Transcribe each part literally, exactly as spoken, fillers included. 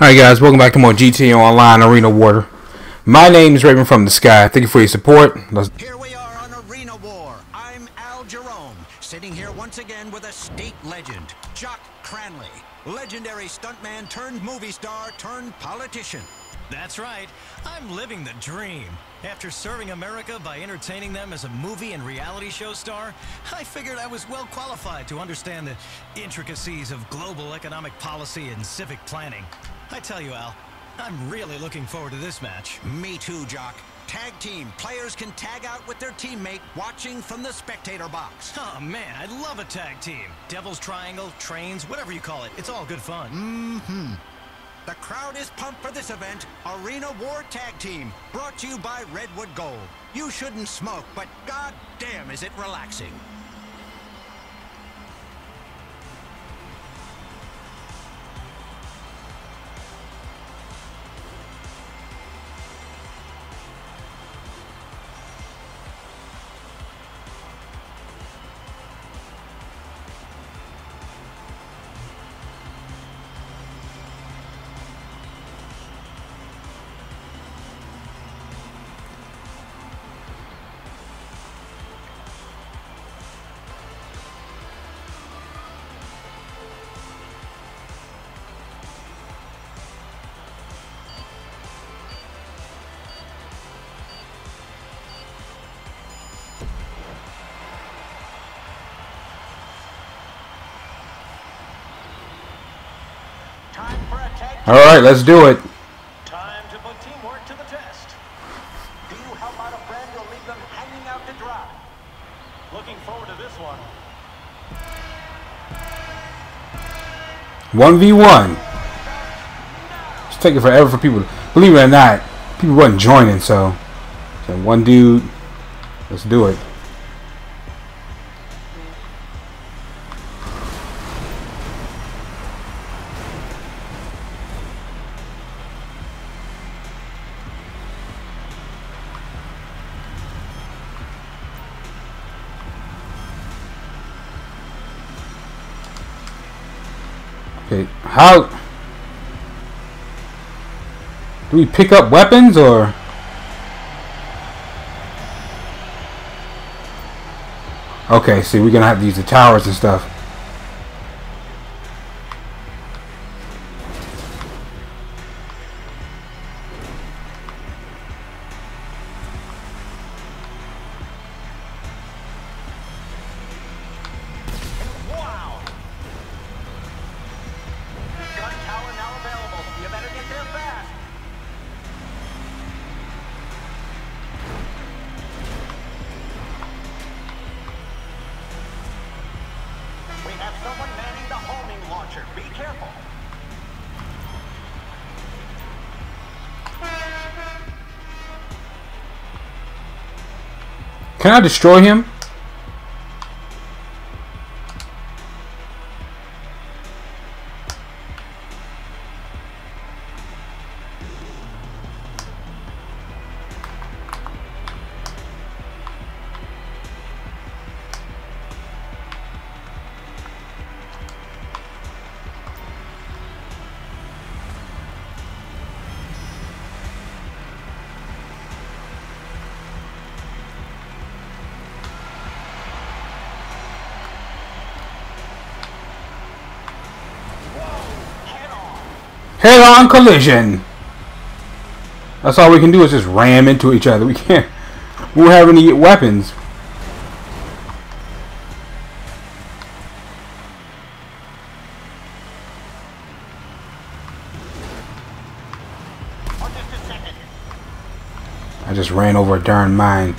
Alright guys, welcome back to more G T A Online Arena War. My name is Raven from the Sky. Thank you for your support. Let's here we are on Arena War. I'm Al Jerome, sitting here once again with a state legend, Chuck Cranley. Legendary stuntman turned movie star turned politician. That's right. I'm living the dream. After serving America by entertaining them as a movie and reality show star, I figured I was well qualified to understand the intricacies of global economic policy and civic planning. I tell you, Al, I'm really looking forward to this match. Me too, Jock. Tag team. Players can tag out with their teammate watching from the spectator box. Oh, man, I love a tag team. Devil's Triangle, trains, whatever you call it. It's all good fun. Mm-hmm. The crowd is pumped for this event. Arena War Tag Team, brought to you by Redwood Gold. You shouldn't smoke, but goddamn is it relaxing. All right, let's do it. Time to put teamwork to the test. Do you help out a friend or leave them hanging out to dry? Looking forward to this one. one v one. It's taking forever for people. Believe it or not, people wasn't joining, so. So one dude, let's do it. Okay, how do we pick up weapons or okay, see we're gonna have to use the towers and stuff. Can I destroy him? Head-on collision. That's all we can do is just ram into each other. We can't. We don't have any weapons. I just ran over a darn mine.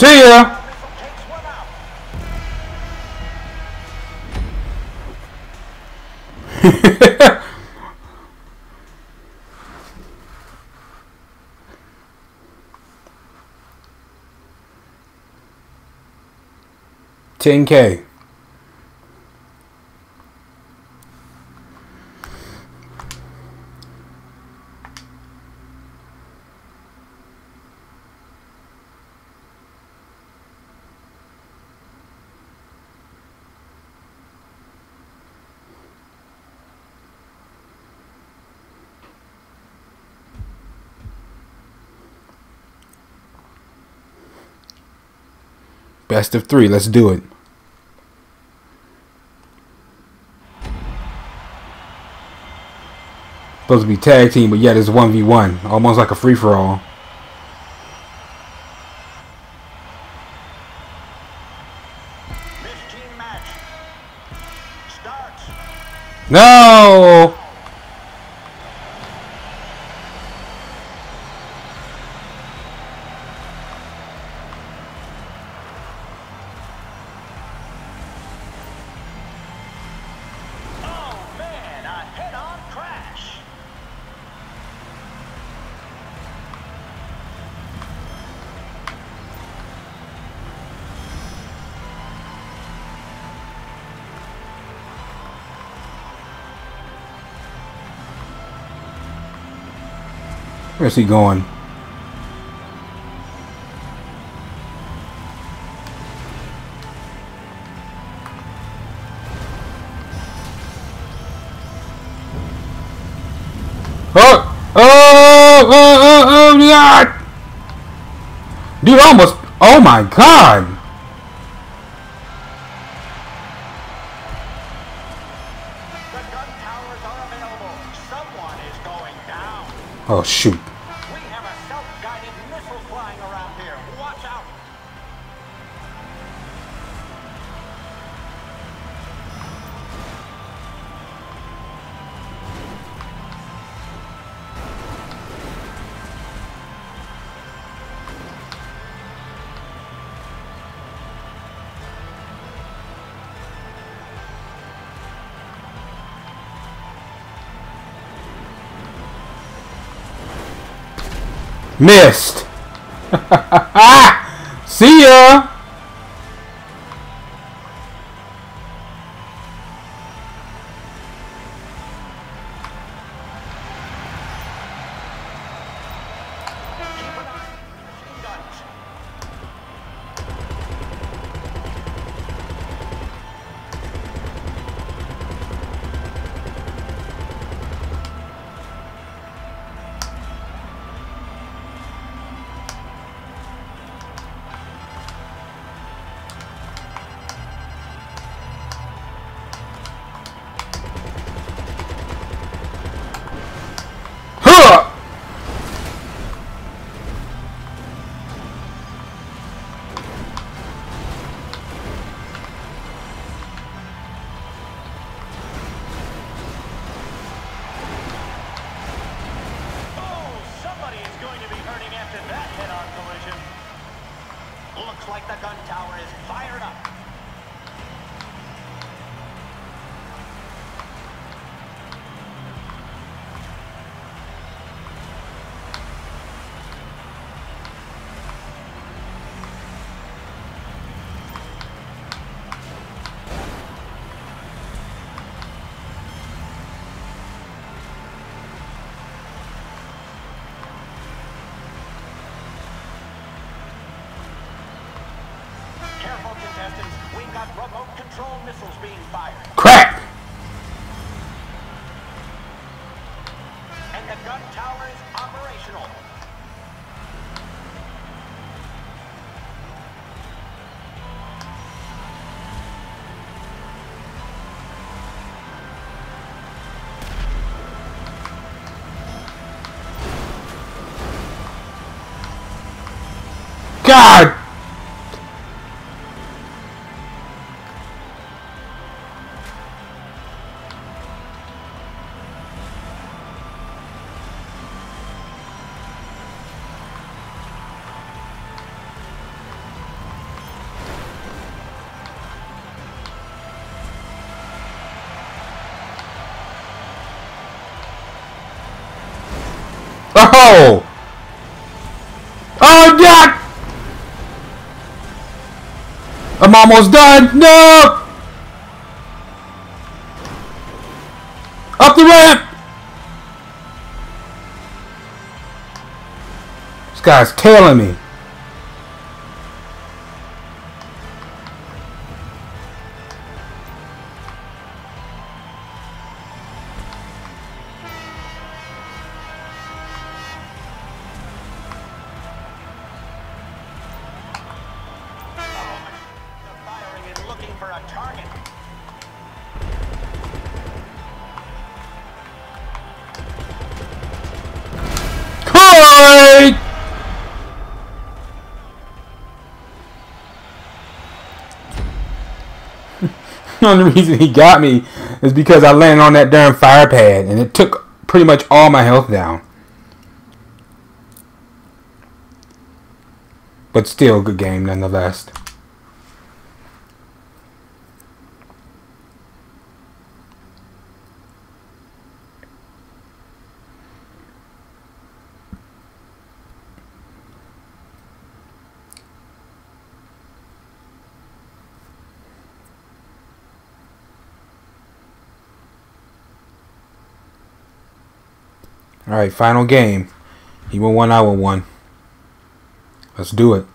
See ya! ten K. Best of three. Let's do it. Supposed to be tag team, but yet it's one v one. Almost like a free-for-all. This team match starts. No! Where's he going? Oh! Oh! Oh! Oh! Oh! God! Dude, almost! Oh my God! Oh shoot! Missed. See ya. We've got remote control missiles being fired. Crap! And the gun tower is operational. God! Oh! Oh, God! I'm almost done! No! Up the ramp! This guy's tailing me. The reason he got me is because I landed on that darn fire pad and it took pretty much all my health down. But still, good game nonetheless. Alright, final game. He won one, I won one. Let's do it.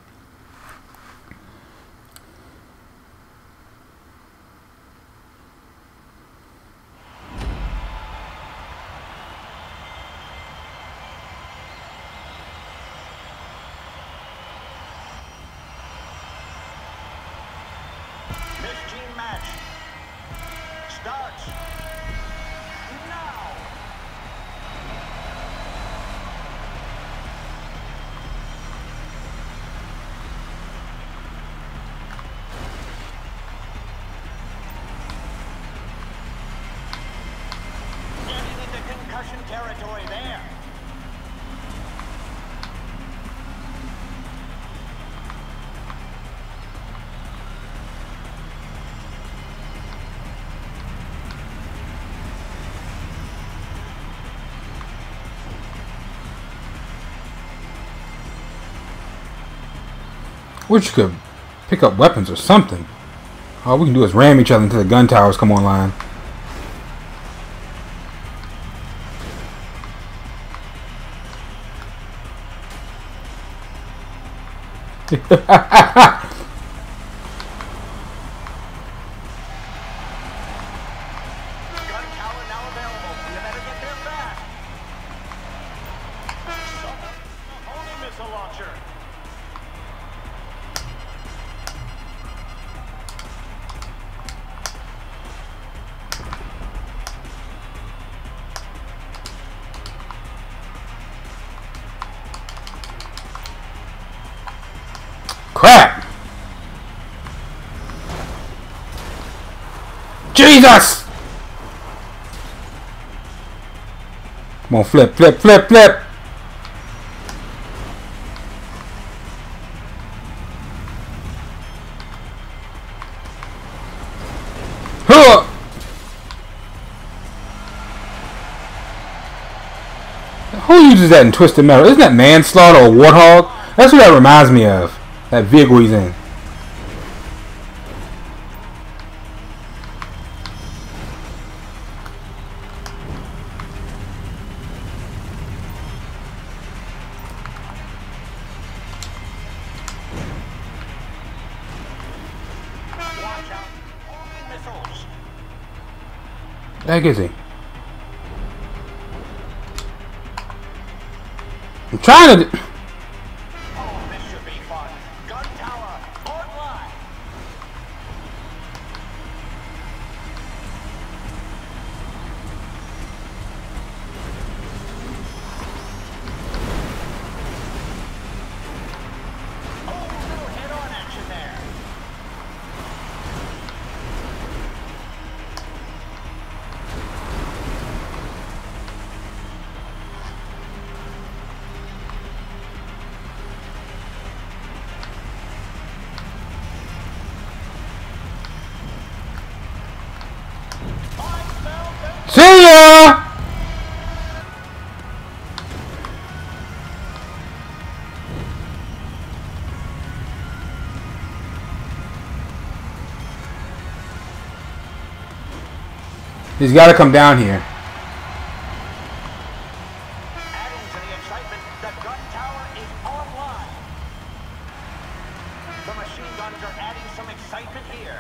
Wish you could pick up weapons or something. All we can do is ram each other until the gun towers come online. Jesus! Come on, flip, flip, flip, flip! Huh! Who uses that in Twisted Metal? Isn't that Manslaughter or Warthog? That's what that reminds me of. That vehicle he's in. Where the heck is he? I'm trying to. Oh, this should be fun. Gun tower online. Oh, little head-on action there. He's got to come down here. Adding to the excitement, the gun tower is online. The machine guns are adding some excitement here.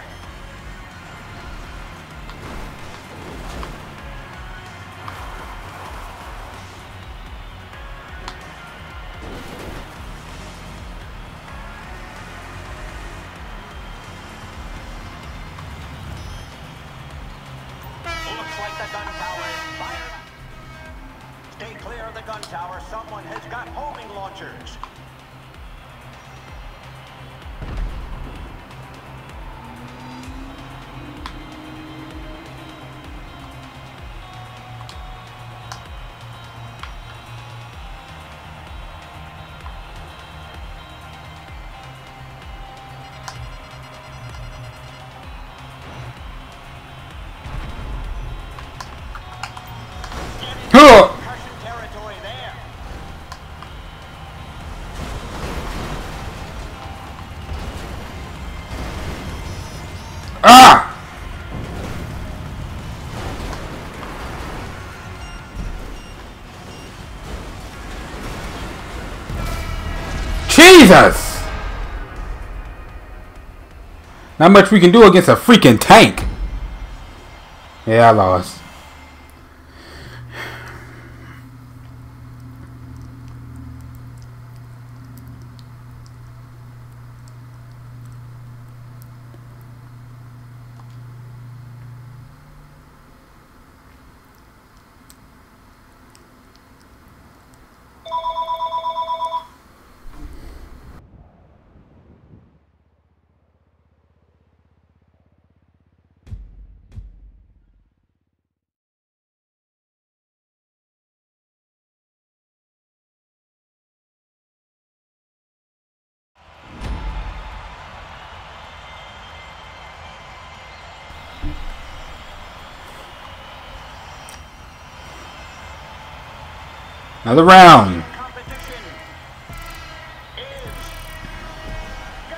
Jesus! Not much we can do against a freaking tank. Yeah, I lost. Another round. Competition is go.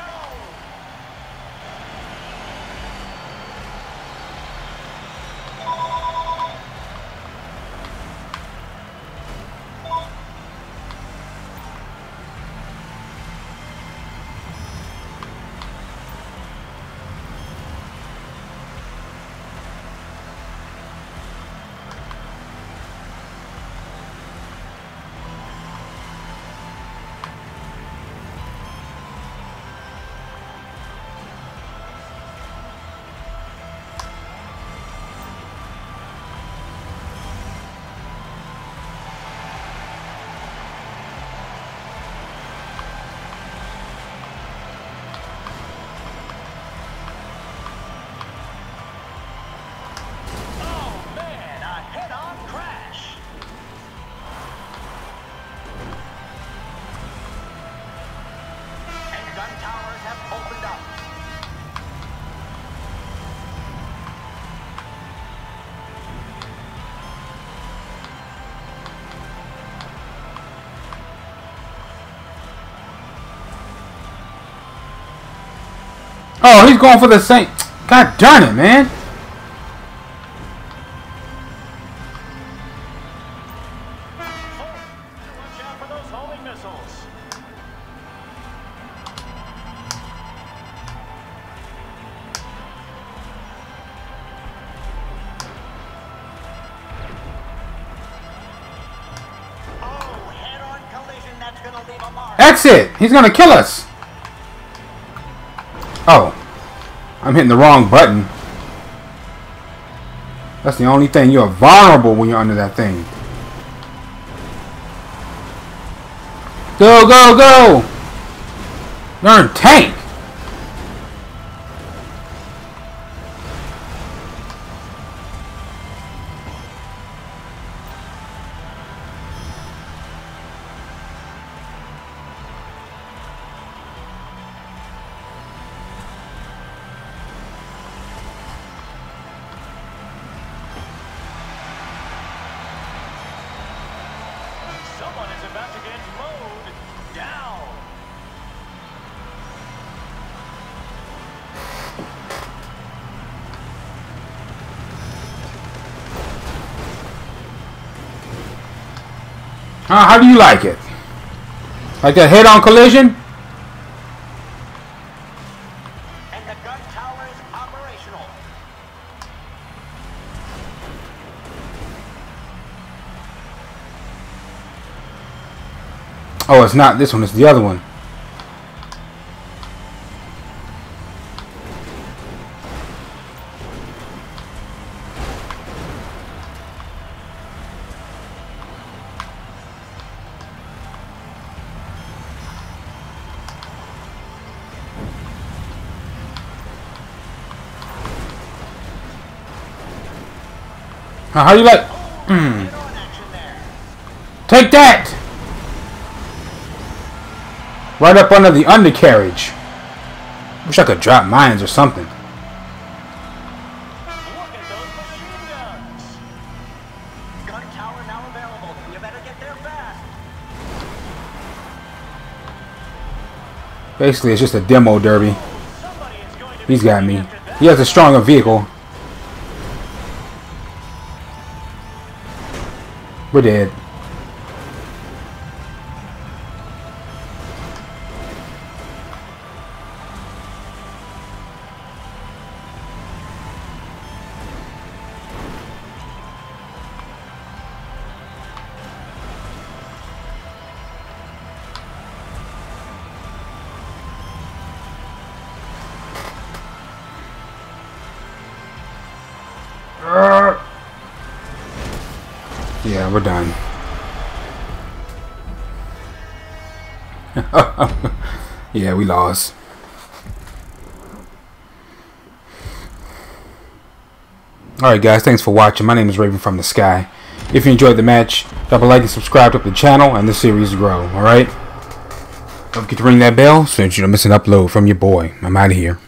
Oh, he's going for the same. God darn it, man. Exit! He's gonna kill us. Oh, I'm hitting the wrong button. That's the only thing. You're vulnerable when you're under that thing. Go, go, go! Darn tank! Huh? How do you like it? Like that head-on collision? And the gun tower is operational. Oh, it's not this one, it's the other one. How do you like? Mm. Take that! Right up under the undercarriage. Wish I could drop mines or something. Basically, it's just a demo derby. He's got me. He has a stronger vehicle. We're dead. Yeah, we're done. Yeah, we lost. Alright guys, thanks for watching. My name is Raven from the Sky. If you enjoyed the match, drop a like and subscribe to the channel and the series grow, alright? Don't forget to ring that bell so that you don't miss an upload from your boy. I'm out of here.